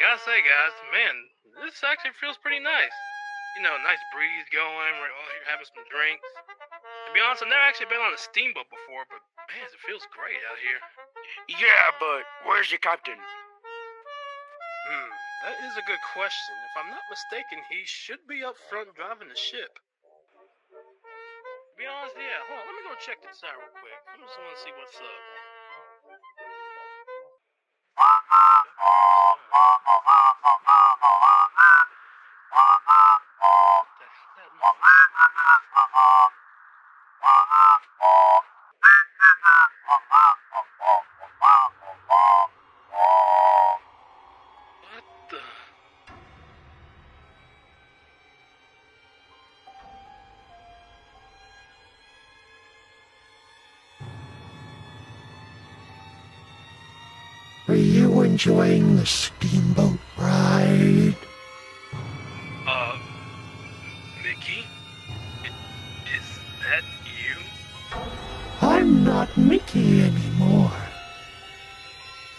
Gotta say, guys, man, this actually feels pretty nice. You know, nice breeze going, we're all here having some drinks. To be honest, I've never actually been on a steamboat before, but man, it feels great out here. Yeah, but where's your captain? That is a good question. If I'm not mistaken, he should be up front driving the ship. To be honest, yeah. Hold on, let me go check this out real quick. I just want to see what's up. Are you enjoying the steamboat ride? Mickey? Is that you? I'm not Mickey anymore.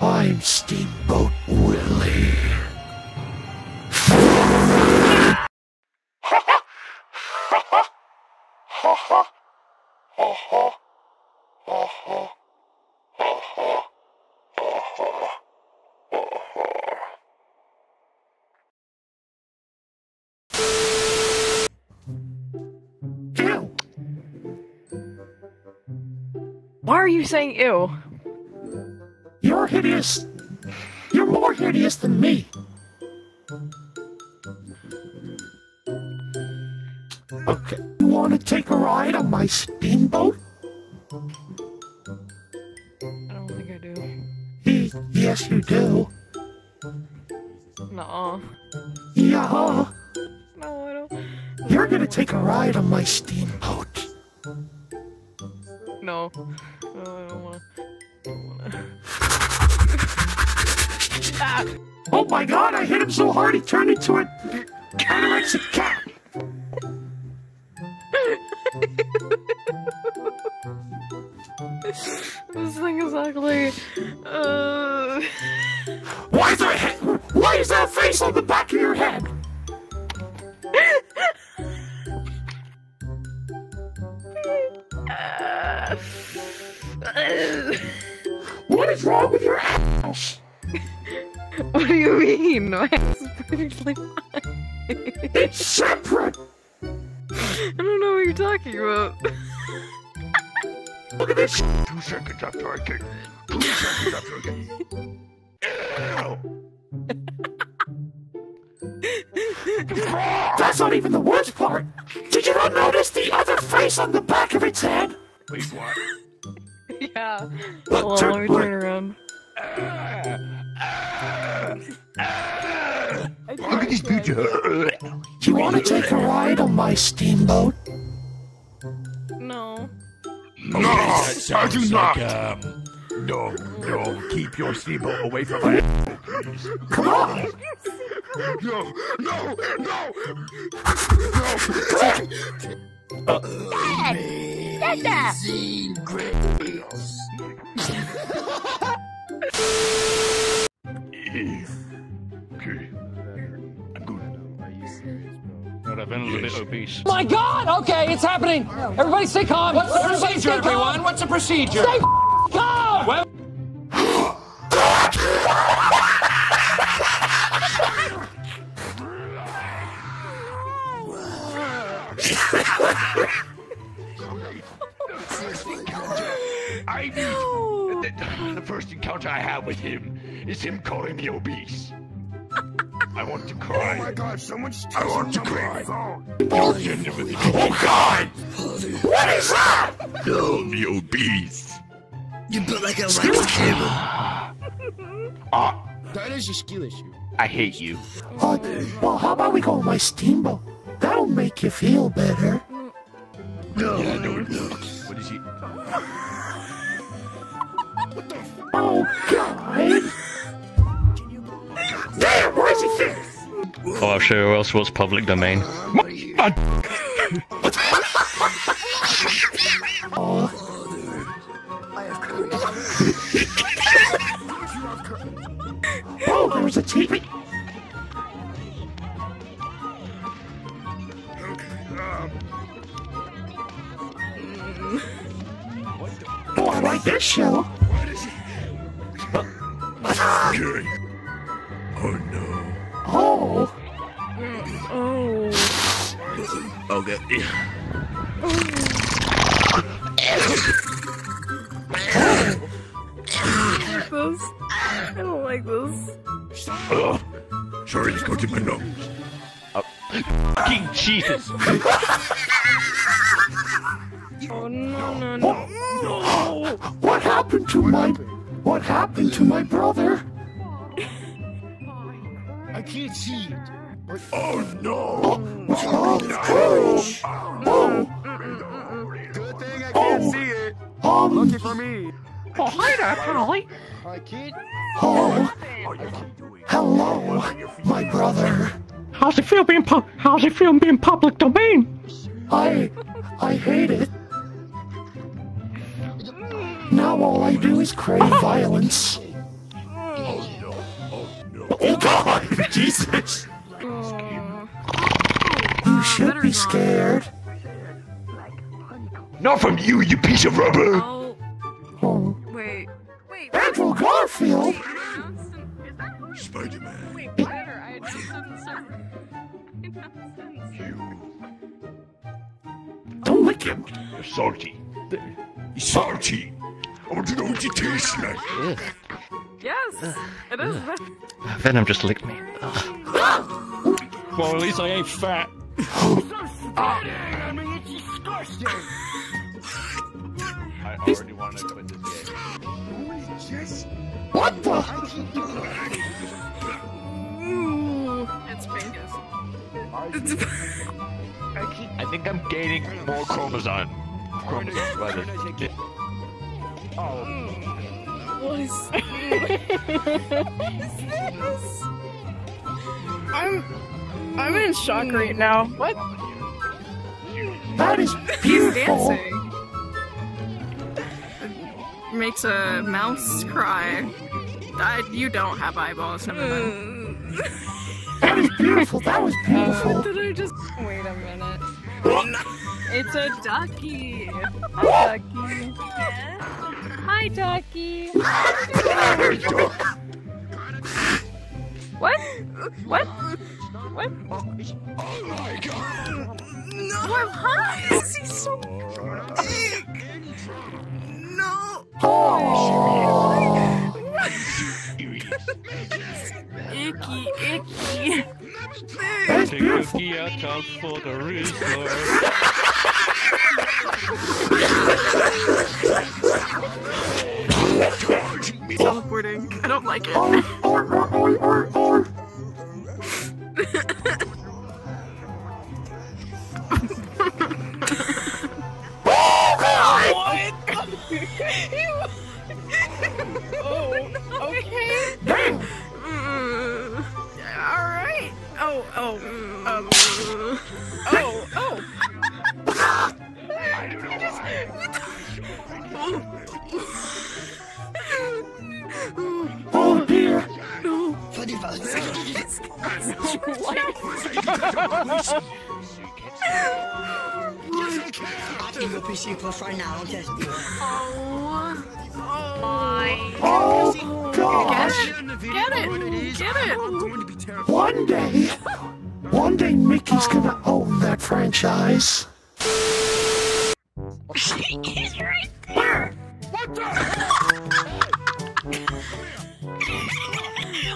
I'm Steamboat Willie. Ha ha! Ha ha! Ha ha! Ha ha! Ha ha! Why are you saying ew? You're hideous. You're more hideous than me. Okay, you want to take a ride on my steamboat? I don't think I do. Yes, you do. Nuh-uh. Yeah. No, I don't. You're gonna take a ride on my steamboat. No, I don't wanna. Ah. Oh my god, I hit him so hard he turned into an anorexic cat! This thing is ugly. Why is that face on the back of your head? What is wrong with your ass? What do you mean? My ass is perfectly fine. It's separate! I don't know what you're talking about. Look at this! 2 seconds after I kicked it. 2 seconds after I kicked it. That's not even the worst part! Did you not notice the other face on the back of its head? Wait, what? Yeah. Well, let me turn around. Look at this picture. You want to take a ride on my steamboat? No. No, I do not. No, keep your steamboat away from my ass, please. Come on. No. Amazing grace. Okay. I'm good. God, I've been a little bit obese. My God! Okay, it's happening. Everybody, stay calm. What's the procedure, everyone? What's the procedure? Stay calm. Well. The first encounter I have with him is him calling me obese. I want to cry. Oh my god, someone's I want to cry. Oh god! What is that? Call me obese. You built like a rice table. That is a skill issue. I hate you. Well, how about we go on my steamboat? That'll make you feel better. No. What is he? What the f? Oh god! Damn, why is he fixed? Oh, I'll show you who else was public domain. Oh, there was a TV. like this show. What is it? Good. Oh no. Oh. Oh. Okay. I don't like this. Oh. Sorry, it's got in my nose. Fucking Jesus! Oh no, no, no, no! What happened to What happened to my brother? I can't see it. Oh no! Oh, no. Oh. Good thing I can't see it. Lucky for me. Oh, hi there, Polly. Hi, kid. Oh, hello, my brother. How's it feel being public domain? I hate it. Now all I do is crave violence. Oh no! Oh no! Oh God! Jesus! You should be scared. Not from you, you piece of rubber. Oh. Oh. Wait. Wait. Andrew Garfield. Spider-Man. Wait, whatever. I just didn't start. Don't lick him. You're salty. You're salty. I want to know what you taste like. Yes, it is. Venom just licked me. Well, at least I ain't fat. I mean, it's disgusting. I already want to quit this game. What the? Ooh, it's fingers. I think I'm gaining more chromosomes. What is this? I'm in shock right now. What? That is beautiful. It makes a mouse cry. You don't have eyeballs. Never mind. That was beautiful. That was beautiful. Did I just wait a minute? It's a ducky. Hi, ducky. Hi, ducky. What? What? What? Oh my God! No! Why is he so big? No! Oh! Icky, icky. That's beautiful. For the teleporting. I don't like it. Or. Oh God! Oh, okay. Damn. All right. Oh. I don't know why. Oh dear. No. I think we'll be super for now. Oh gosh. Get it. One day Mickey's gonna own that franchise. He's right there. What the?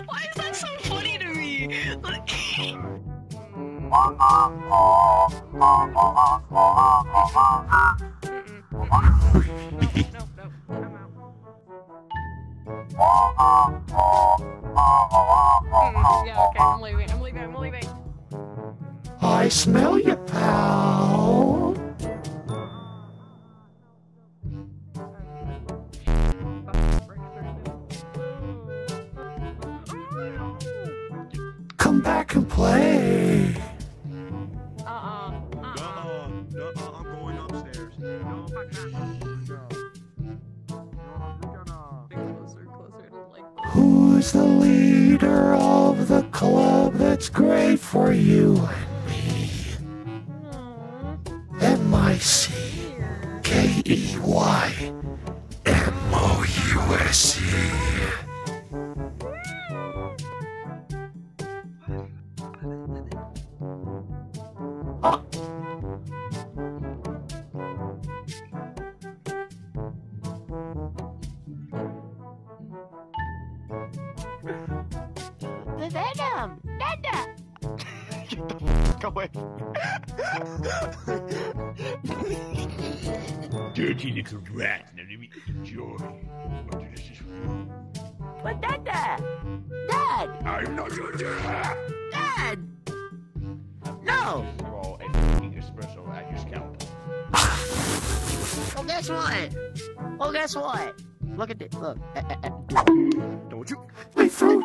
Why is that so funny to me? Yeah, okay, I'm leaving. I smell you, pal. Come back and play. No, I'm going upstairs. No, I can't. Who's the leader of the club that's great for you and me? M-I-C-K-E-Y-M Where is he? Oh. The Venom! Dada! Get the fuck away from me. Dirty little rat, now let me enjoy what this is for. But Dada! Dad! I'm not your dad! Dad! No! Roll a fucking espresso at your scalp. Oh, guess what? Oh, guess what? Look at this, look. Don't you? My throat!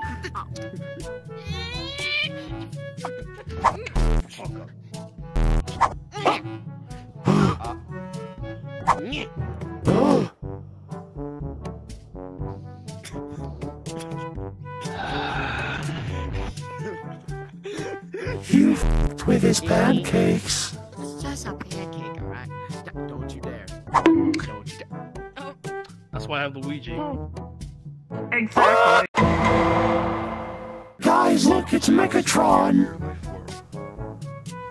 You f***ed with his pancakes. It's just a pancake, alright? Don't you dare. Don't you dare. Oh. That's why I have Luigi. Exactly. Guys, look, it's Megatron.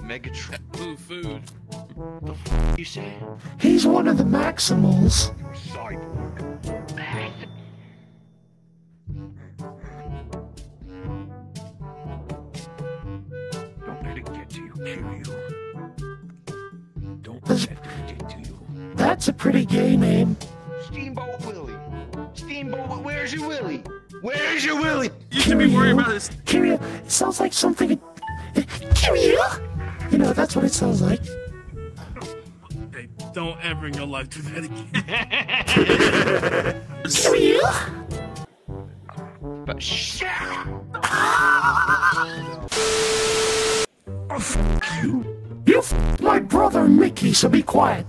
Megatron. Blue food. What the f*** you say? He's one of the Maximals. Cyborg. Don't let it get to you, Kiryu. Don't let it get to you. That's a pretty gay name. Steamboat Willie. Steamboat, where's your Willie? Where's your Willie? You should be worried about this. Kiryu, it sounds like something. Kiryu! You know, that's what it sounds like. Hey, don't ever in your life do that again. Kiryu! But shit! Oh, f you. You f my brother Mickey, so be quiet.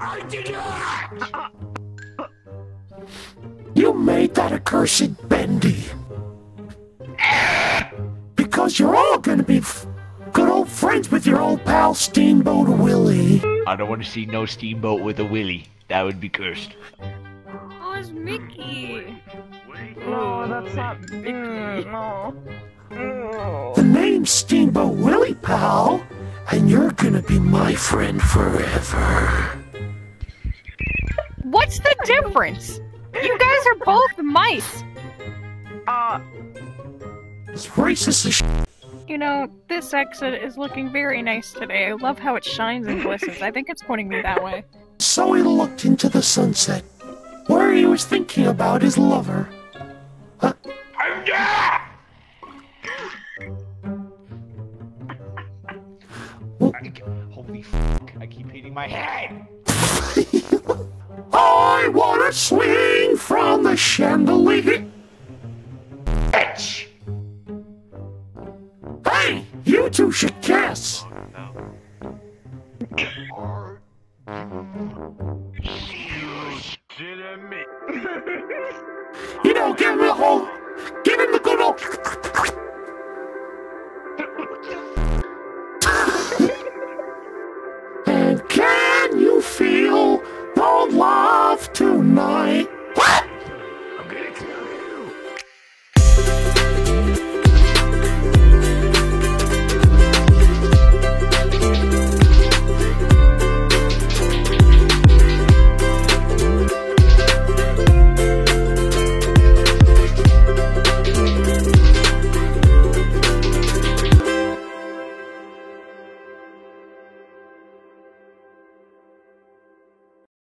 I did not! You made that accursed Bendy. Because you're all gonna be good old friends with your old pal Steamboat Willie. I don't want to see no Steamboat with a Willie. That would be cursed. Oh, it's Mickey. No, that's not Mickey. No. The name's Steamboat Willie, pal. And you're gonna be my friend forever. What's the difference? You guys are both mice. It's racist as shit. You know, this exit is looking very nice today. I love how it shines and glistens. I think it's pointing me that way. So he looked into the sunset, where he was thinking about his lover. Huh? I'm dead! Holy f***, I keep hitting my head! I wanna swing from the chandelier! Bitch! Hey! You two should kiss! You know, give him the good old